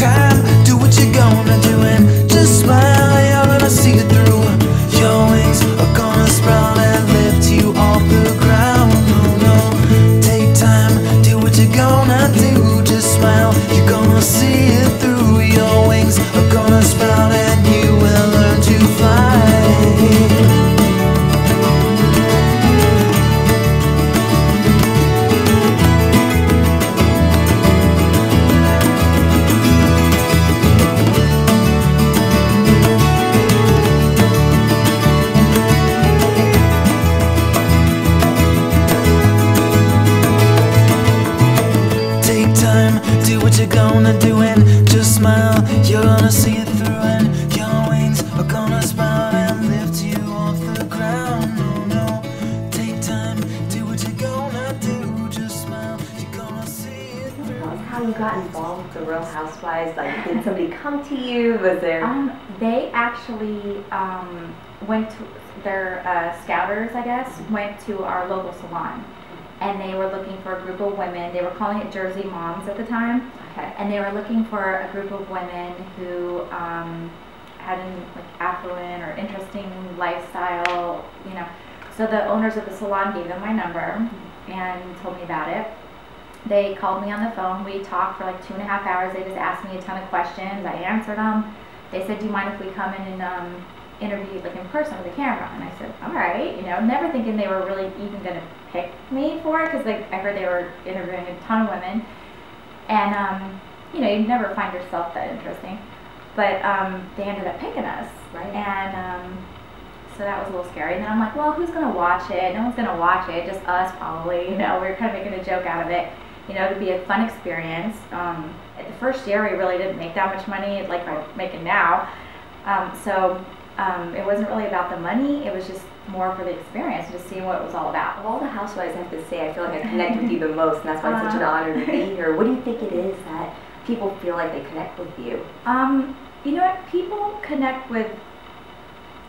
time. Do what you're gonna do and just smile. You're gonna see it through. Your wings are gonna sprout and lift you off the ground. Oh no, take time. Do what you're gonna do. Just smile. You're gonna see it through. Your wings are gonna sprout and you will learn to fly. Do what you're gonna do and just smile. You're gonna see it through and your wings are gonna sprout and lift you off the ground. Oh no, take time, do what you're gonna do, just smile, you're gonna see it through. How you got involved with The Real Housewives? Like, did somebody come to you? Was there... they actually went to their scouters, I guess, went to our local salon. And they were looking for a group of women. They were calling it Jersey Moms at the time. Okay. And they were looking for a group of women who had an affluent or interesting lifestyle, you know. So the owners of the salon gave them my number and told me about it. They called me on the phone. We talked for like 2.5 hours. They just asked me a ton of questions. I answered them. They said, "Do you mind if we come in and interview like in person with a camera?" And I said, "All right," you know, never thinking they were really even going to pick me for it, because like I heard they were interviewing a ton of women, and you know, you'd never find yourself that interesting, but they ended up picking us, right? And so that was a little scary. And then I'm like, well, who's going to watch it? No one's going to watch it, just us probably, you know. We were kind of making a joke out of it, you know. It'd be a fun experience. At the first year, we really didn't make that much money like we're making now, it wasn't really about the money, it was just more for the experience, just seeing what it was all about. Of all the housewives, I have to say, I feel like I connect with you the most, and that's why it's such an honor to be here. What do you think it is that people feel like they connect with you? You know what, people connect with,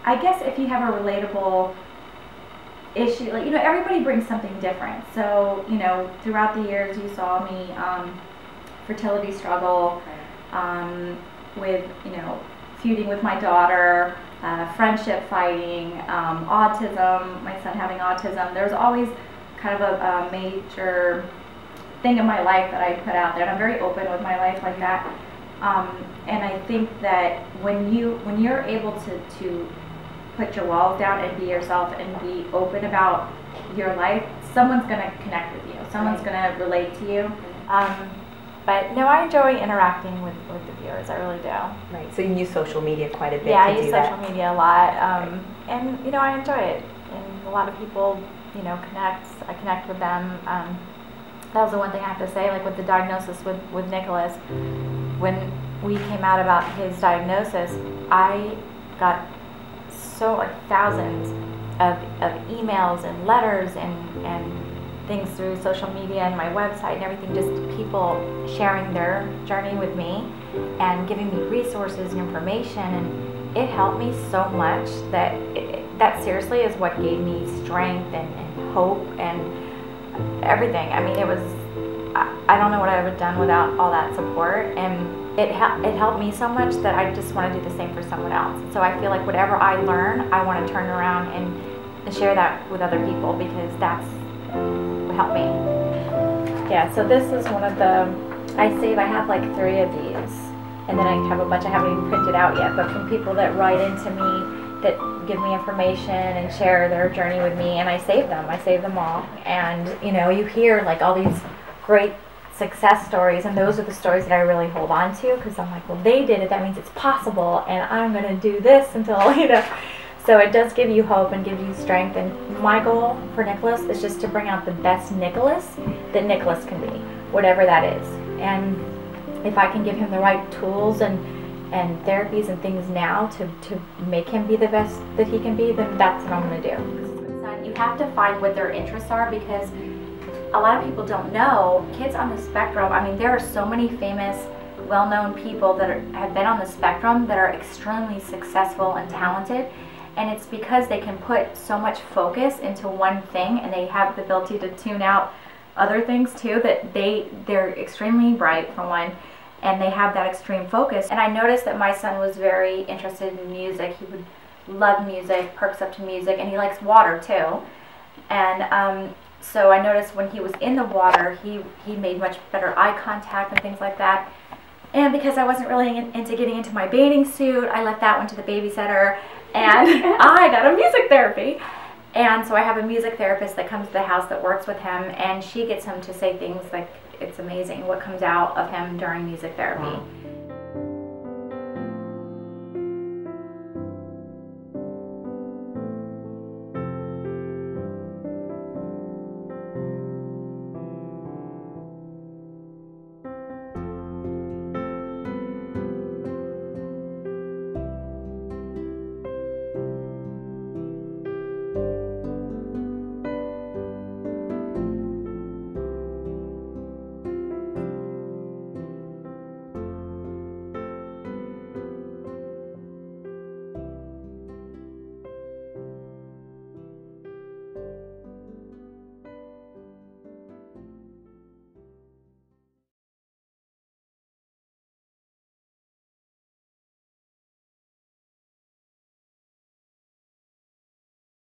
I guess, if you have a relatable issue, like, you know, everybody brings something different. So, you know, throughout the years, you saw me, fertility struggle, with, you know, feuding with my daughter, friendship fighting, autism, my son having autism. There's always kind of a major thing in my life that I put out there, and I'm very open with my life like that. And I think that when you're able to put your walls down and be yourself and be open about your life, someone's going to connect with you, someone's going to relate to you. But no, I enjoy interacting with the viewers, I really do. Right, so you use social media quite a bit. Yeah, I use social media a lot, and you know, I enjoy it. And a lot of people, you know, I connect with them. That was the one thing I have to say, like with the diagnosis with Nicholas, when we came out about his diagnosis, I got so like thousands of emails and letters and things through social media and my website and everything, just people sharing their journey with me and giving me resources and information, and it helped me so much that that seriously is what gave me strength and hope and everything. I mean, it was, I don't know what I would have done without all that support, and it helped me so much that I just want to do the same for someone else. So I feel like whatever I learn, I want to turn around and share that with other people, because that's help me. Yeah, so this is one of the, I have like 3 of these, and then I have a bunch I haven't even printed out yet, but from people that write into me, that give me information and share their journey with me, and I save them all. And you know, you hear like all these great success stories, and those are the stories that I really hold on to, because I'm like, well, they did it, that means it's possible, and I'm gonna do this until, you know. So it does give you hope and give you strength, and my goal for Nicholas is just to bring out the best Nicholas that Nicholas can be, whatever that is. And if I can give him the right tools and therapies and things now to make him be the best that he can be, then that's what I'm going to do. You have to find what their interests are, because a lot of people don't know. Kids on the spectrum, I mean, there are so many famous, well-known people that have been on the spectrum that are extremely successful and talented. And it's because they can put so much focus into one thing, and they have the ability to tune out other things too, that they're extremely bright for one, and they have that extreme focus. And I noticed that my son was very interested in music. He would love music, perks up to music, and he likes water too. And so I noticed when he was in the water, he made much better eye contact and things like that. And because I wasn't really into getting into my bathing suit, I left that one to the babysitter, and I got a music therapy. And so I have a music therapist that comes to the house that works with him, and she gets him to say things like, it's amazing what comes out of him during music therapy. Wow.